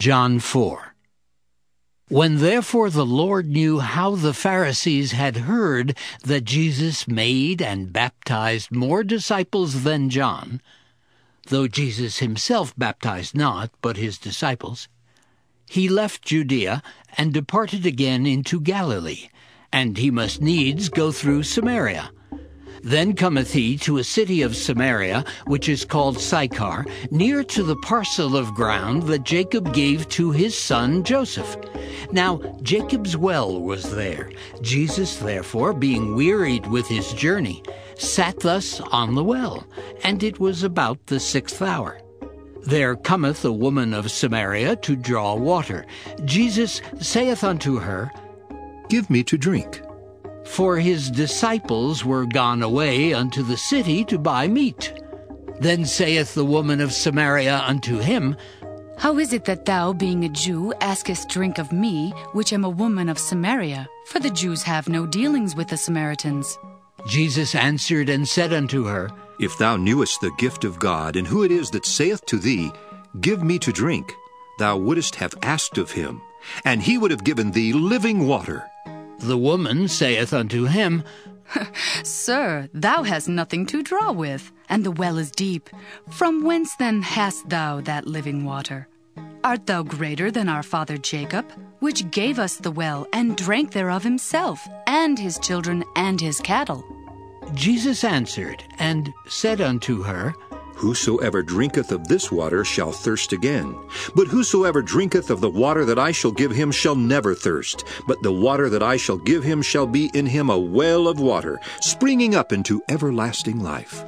John 4. When therefore the Lord knew how the Pharisees had heard that Jesus made and baptized more disciples than John, though Jesus himself baptized not, but his disciples, he left Judea and departed again into Galilee, and he must needs go through Samaria. Then cometh he to a city of Samaria, which is called Sychar, near to the parcel of ground that Jacob gave to his son Joseph. Now Jacob's well was there. Jesus therefore, being wearied with his journey, sat thus on the well, and it was about the 6th hour. There cometh a woman of Samaria to draw water. Jesus saith unto her, Give me to drink. For his disciples were gone away unto the city to buy meat. Then saith the woman of Samaria unto him, How is it that thou, being a Jew, askest drink of me, which am a woman of Samaria? For the Jews have no dealings with the Samaritans. Jesus answered and said unto her, If thou knewest the gift of God, and who it is that saith to thee, Give me to drink, thou wouldest have asked of him, and he would have given thee living water. The woman saith unto him, Sir, thou hast nothing to draw with, and the well is deep. From whence then hast thou that living water? Art thou greater than our father Jacob, which gave us the well, and drank thereof himself, and his children, and his cattle? Jesus answered, and said unto her, Whosoever drinketh of this water shall thirst again. But whosoever drinketh of the water that I shall give him shall never thirst. But the water that I shall give him shall be in him a well of water, springing up into everlasting life.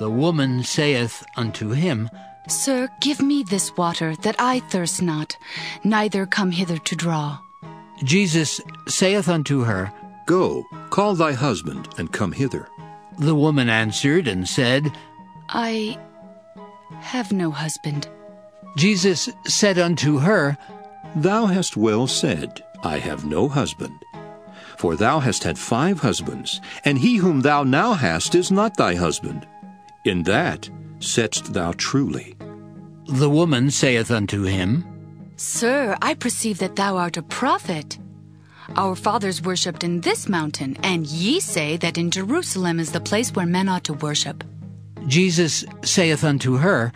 The woman saith unto him, Sir, give me this water, that I thirst not, neither come hither to draw. Jesus saith unto her, Go, call thy husband, and come hither. The woman answered and said, I have no husband. Jesus said unto her, Thou hast well said, I have no husband. For thou hast had 5 husbands, and he whom thou now hast is not thy husband. In that saidst thou truly. The woman saith unto him, Sir, I perceive that thou art a prophet. Our fathers worshipped in this mountain, and ye say that in Jerusalem is the place where men ought to worship. Jesus saith unto her,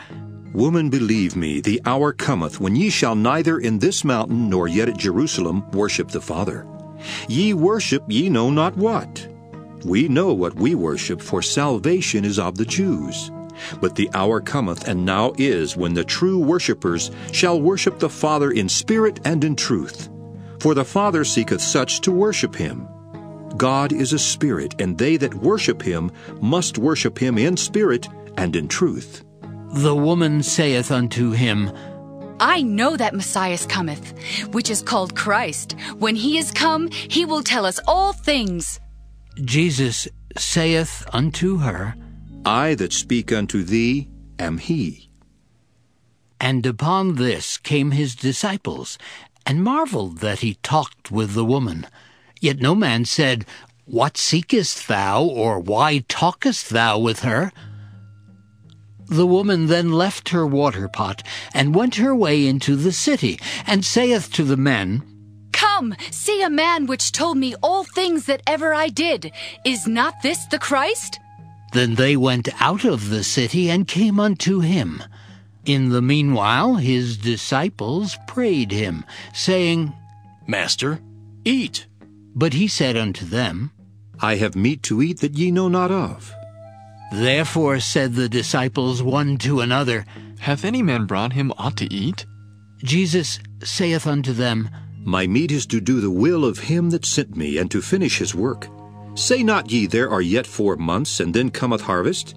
Woman, believe me, the hour cometh when ye shall neither in this mountain nor yet at Jerusalem worship the Father. Ye worship ye know not what. We know what we worship, for salvation is of the Jews. But the hour cometh, and now is, when the true worshippers shall worship the Father in spirit and in truth. For the Father seeketh such to worship him. God is a spirit, and they that worship him must worship him in spirit and in truth. The woman saith unto him, I know that Messiah cometh, which is called Christ. When he is come, he will tell us all things. Jesus saith unto her, I that speak unto thee am he. And upon this came his disciples, and marveled that he talked with the woman. Yet no man said, What seekest thou, or why talkest thou with her? The woman then left her water pot, and went her way into the city, and saith to the men, Come, see a man which told me all things that ever I did. Is not this the Christ? Then they went out of the city, and came unto him. In the meanwhile his disciples prayed him, saying, Master, eat. But he said unto them, I have meat to eat that ye know not of. Therefore said the disciples one to another, Hath any man brought him aught to eat? Jesus saith unto them, My meat is to do the will of him that sent me, and to finish his work. Say not ye, There are yet 4 months, and then cometh harvest?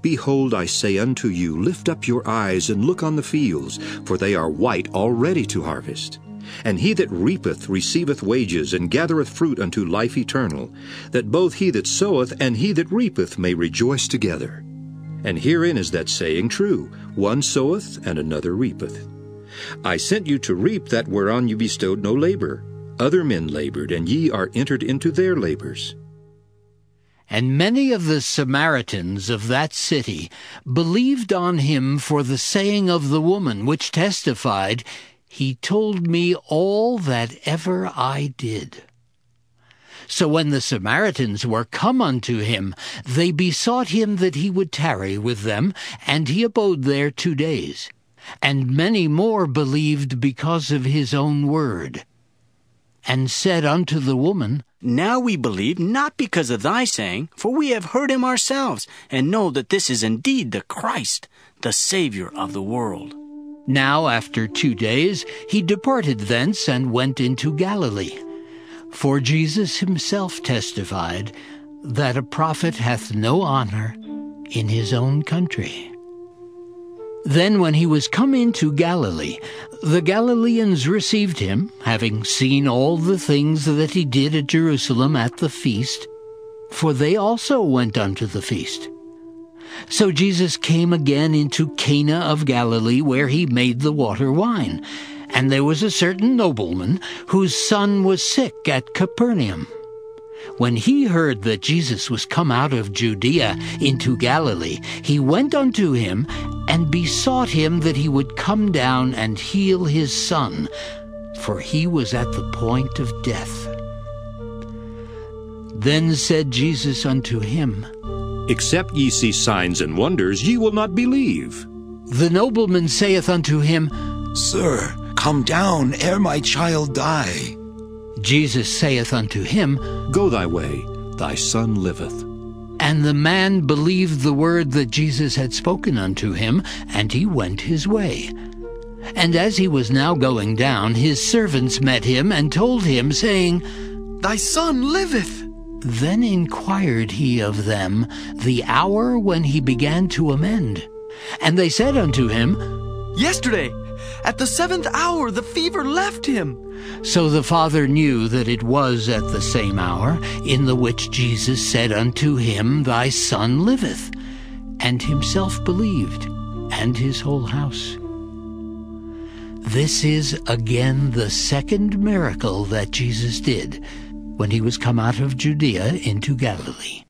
Behold, I say unto you, Lift up your eyes, and look on the fields, for they are white already to harvest. And he that reapeth receiveth wages, and gathereth fruit unto life eternal, that both he that soweth and he that reapeth may rejoice together. And herein is that saying true, One soweth, and another reapeth. I sent you to reap that whereon you bestowed no labor. Other men labored, and ye are entered into their labors. And many of the Samaritans of that city believed on him for the saying of the woman, which testified, He told me all that ever I did. So when the Samaritans were come unto him, they besought him that he would tarry with them, and he abode there 2 days. And many more believed because of his own word, and said unto the woman, Now we believe not because of thy saying, for we have heard him ourselves, and know that this is indeed the Christ, the Savior of the world. Now after 2 days he departed thence, and went into Galilee. For Jesus himself testified that a prophet hath no honor in his own country. Then when he was come into Galilee, the Galileans received him, having seen all the things that he did at Jerusalem at the feast, for they also went unto the feast. So Jesus came again into Cana of Galilee, where he made the water wine. And there was a certain nobleman whose son was sick at Capernaum. When he heard that Jesus was come out of Judea into Galilee, he went unto him and besought him that he would come down and heal his son, for he was at the point of death. Then said Jesus unto him, Except ye see signs and wonders, ye will not believe. The nobleman saith unto him, Sir, come down ere my child die. Jesus saith unto him, Go thy way, thy son liveth. And the man believed the word that Jesus had spoken unto him, and he went his way. And as he was now going down, his servants met him, and told him, saying, Thy son liveth. Then inquired he of them the hour when he began to amend. And they said unto him, Yesterday, at the 7th hour, the fever left him. So the father knew that it was at the same hour in the which Jesus said unto him, Thy son liveth, and himself believed, and his whole house. This is again the second miracle that Jesus did when he was come out of Judea into Galilee.